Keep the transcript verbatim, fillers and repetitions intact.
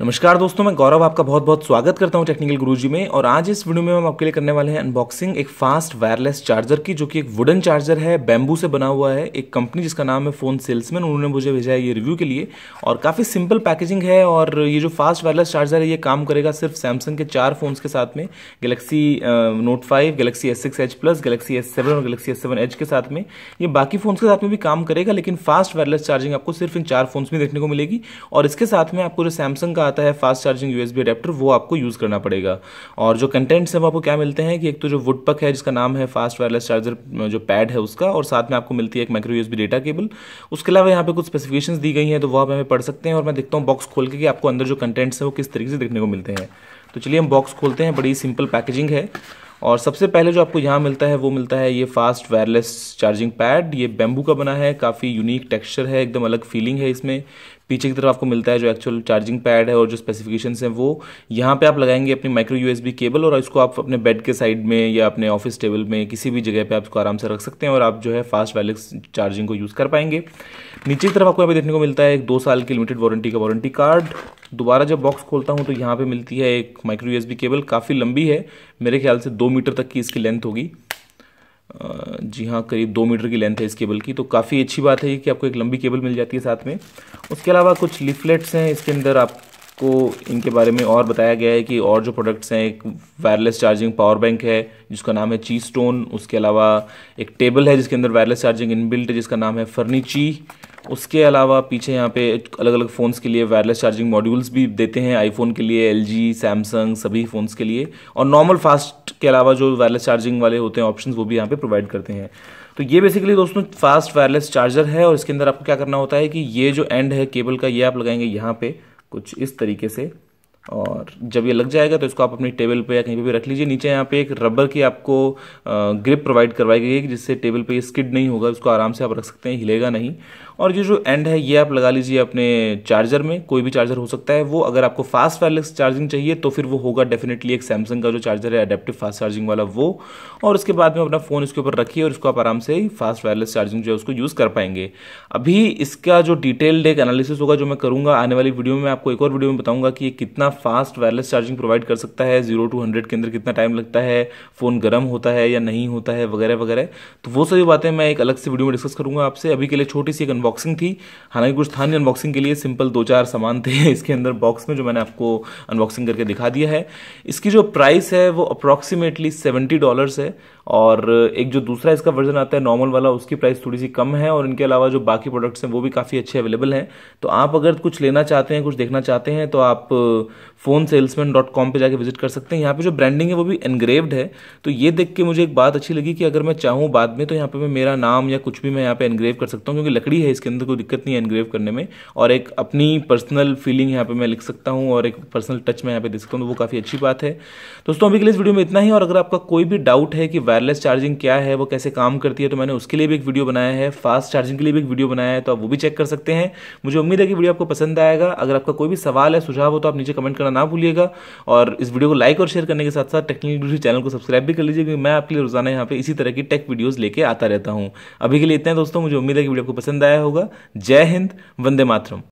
नमस्कार दोस्तों, मैं गौरव आपका बहुत बहुत स्वागत करता हूं टेक्निकल गुरुजी में। और आज इस वीडियो में हम आपके लिए करने वाले हैं अनबॉक्सिंग एक फास्ट वायरलेस चार्जर की, जो कि एक वुडन चार्जर है, बैम्बू से बना हुआ है। एक कंपनी जिसका नाम है फोन सेल्समैन, उन्होंने मुझे भेजा है ये रिव्यू के लिए। और काफ़ी सिंपल पैकेजिंग है और ये जो फास्ट वायरलेस चार्जर है ये काम करेगा सिर्फ सैमसंग के चार फोन्स के साथ में, Galaxy note five, Galaxy S six edge plus, Galaxy S seven और गैलेक्सी एस सेवन एज के साथ में। ये बाकी फोन्स के साथ में भी काम करेगा, लेकिन फास्ट वायरलेस चार्जिंग आपको सिर्फ इन चार फोन्स में देखने को मिलेगी। और इसके साथ में आपको जो सैमसंग आता है फास्ट चार्जिंग यूएसबी अडेप्टर, वो आपको यूज करना पड़ेगा। और जो कंटेंट्स हैं वो आपको क्या मिलते हैं कि एक तो जो वुडपक है जिसका नाम है फास्ट वायरलेस चार्जर जो पैड है उसका, और साथ में आपको मिलती है एक माइक्रो यूएसबी डेटा केबल। उसके अलावा यहाँ पे कुछ स्पेसिफिकेशंस दी गई हैं तो वो आप हमें पढ़ सकते हैं। और मैं देखता हूँ बॉक्स खोल के कि आपको अंदर जो कंटेंट्स हैं वो किस तरीके से देखने को मिलते हैं। तो चलिए हम बॉक्स खोलते हैं। बड़ी सिंपल पैकेजिंग है और सबसे पहले जो आपको यहाँ मिलता है वो मिलता है ये फास्ट वायरलेस चार्जिंग पैड। ये बैम्बू का बना है, काफ़ी यूनिक टेक्सचर है, एकदम अलग फीलिंग है इसमें। पीछे की तरफ आपको मिलता है जो एक्चुअल चार्जिंग पैड है और जो स्पेसिफिकेशंस हैं वो। यहाँ पे आप लगाएंगे अपनी माइक्रो यूएसबी केबल और इसको आप अपने बेड के साइड में या अपने ऑफिस टेबल में किसी भी जगह पे आप इसको आराम से रख सकते हैं और आप जो है फास्ट वायरलेस चार्जिंग को यूज़ कर पाएंगे। नीचे की तरफ आपको यहाँ पे देखने को मिलता है एक दो साल की लिमिटेड वारंटी का वारंटी कार्ड। दोबारा जब बॉक्स खोलता हूँ तो यहाँ पर मिलती है एक माइक्रो यूएसबी केबल, काफ़ी लंबी है, मेरे ख्याल से दो मीटर तक की इसकी लेंथ होगी। जी हाँ, करीब दो मीटर की लेंथ है इस केबल की। तो काफ़ी अच्छी बात है कि आपको एक लंबी केबल मिल जाती है साथ में। उसके अलावा कुछ लिफलेट्स हैं, इसके अंदर आपको इनके बारे में और बताया गया है कि और जो प्रोडक्ट्स हैं, एक वायरलेस चार्जिंग पावर बैंक है जिसका नाम है QiStone। उसके अलावा एक टेबल है जिसके अंदर वायरलेस चार्जिंग इनबिल्ट है जिसका नाम है फर्निची। उसके अलावा पीछे यहाँ पे अलग अलग फ़ोन्स के लिए वायरलेस चार्जिंग मॉड्यूल्स भी देते हैं, आईफोन के लिए, एलजी, सैमसंग, सभी फ़ोन्स के लिए। और नॉर्मल फास्ट के अलावा जो वायरलेस चार्जिंग वाले होते हैं ऑप्शंस वो भी यहाँ पे प्रोवाइड करते हैं। तो ये बेसिकली दोस्तों फास्ट वायरलेस चार्जर है। और इसके अंदर आपको क्या करना होता है कि ये जो एंड है केबल का ये आप लगाएंगे यहाँ पर कुछ इस तरीके से, और जब ये लग जाएगा तो इसको आप अपनी टेबल पे या कहीं पे भी रख लीजिए। नीचे यहाँ पे एक रबर की आपको ग्रिप प्रोवाइड करवाई गई है जिससे टेबल पे ये स्किड नहीं होगा, इसको आराम से आप रख सकते हैं, हिलेगा नहीं। और ये जो एंड है ये आप लगा लीजिए अपने चार्जर में, कोई भी चार्जर हो सकता है वो। अगर आपको फास्ट वायरलेस चार्जिंग चाहिए तो फिर वो होगा डेफिनेटली एक सैमसंग का जो चार्जर है अडेप्टिव फास्ट चार्जिंग वाला वो। और उसके बाद में अपना फ़ोन इसके ऊपर रखिए और इसको आप आराम से फास्ट वायरलेस चार्जिंग जो है उसको यूज़ कर पाएंगे। अभी इसका जो डिटेल्ड एक एनालिसिस होगा जो मैं करूँगा आने वाली वीडियो में, आपको एक और वीडियो में बताऊँगा कि कितना फास्ट वायरलेस चार्जिंग प्रोवाइड कर सकता है, जीरो टू हंड्रेड के अंदर कितना टाइम लगता है, फ़ोन गर्म होता है या नहीं होता है, वगैरह वगैरह। तो वो सभी बातें मैं एक अलग से वीडियो में डिस्कस करूंगा आपसे। अभी के लिए छोटी सी एक अनबॉक्सिंग थी, हालांकि कुछ था नहीं अनबॉक्सिंग के लिए, सिंपल दो चार सामान थे इसके अंदर बॉक्स में जो मैंने आपको अनबॉक्सिंग करके दिखा दिया है। इसकी जो प्राइस है वो अप्रॉक्सीमेटली सेवेंटी डॉलर्स है। और एक जो दूसरा इसका वर्जन आता है नॉर्मल वाला, उसकी प्राइस थोड़ी सी कम है। और इनके अलावा जो बाकी प्रोडक्ट्स हैं वो भी काफ़ी अच्छे अवेलेबल हैं। तो आप अगर कुछ लेना चाहते हैं, कुछ देखना चाहते हैं तो आप फोन सेल्समैन डॉट कॉम पर जाकर विजिट कर सकते हैं। यहाँ पे जो ब्रांडिंग है वो भी एनग्रेव्ड है, तो ये देख के मुझे एक बात अच्छी लगी कि अगर मैं चाहूँ बाद में तो यहाँ पे मैं मेरा नाम या कुछ भी मैं यहाँ पे एनग्रेव कर सकता हूँ, क्योंकि लकड़ी है, इसके अंदर कोई दिक्कत नहीं है एनग्रेव करने में। और एक अपनी पर्सनल फीलिंग यहाँ पे मैं लिख सकता हूँ और एक पर्सनल टच मैं यहाँ पे दे सकता हूँ, तो वो काफ़ी अच्छी बात है। दोस्तों अभी के लिए इस वीडियो में इतना ही। और अगर आपका कोई भी डाउट है कि वायरलेस चार्जिंग क्या है, वो कैसे काम करती है, तो मैंने उसके लिए भी एक वीडियो बनाया है, फास्ट चार्जिंग के लिए भी एक वीडियो बनाया है, तो आप वो भी चेक कर सकते हैं। मुझे उम्मीद है कि वीडियो आपको पसंद आएगा। अगर आपका कोई भी सवाल है, सुझाव हो तो आप नीचे कमेंट करना ना भूलिएगा। और इस वीडियो को लाइक और शेयर करने के साथ साथ टेक्निकल गुरुजी चैनल को सब्सक्राइब भी कर लीजिए, क्योंकि मैं आपके लिए रोजाना यहाँ पे इसी तरह की टेक वीडियोस लेके आता रहता हूँ। अभी के लिए इतना है दोस्तों, मुझे उम्मीद है कि वीडियो आपको पसंद आया होगा। जय हिंद, वंदे मातरम।